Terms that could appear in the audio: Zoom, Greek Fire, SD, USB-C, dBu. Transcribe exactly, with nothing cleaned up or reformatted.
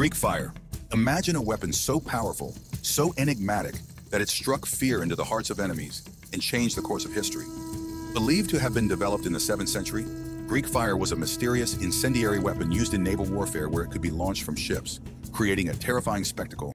Greek Fire. Imagine a weapon so powerful, so enigmatic, that it struck fear into the hearts of enemies and changed the course of history. Believed to have been developed in the seventh century, Greek Fire was a mysterious incendiary weapon used in naval warfare where it could be launched from ships, creating a terrifying spectacle.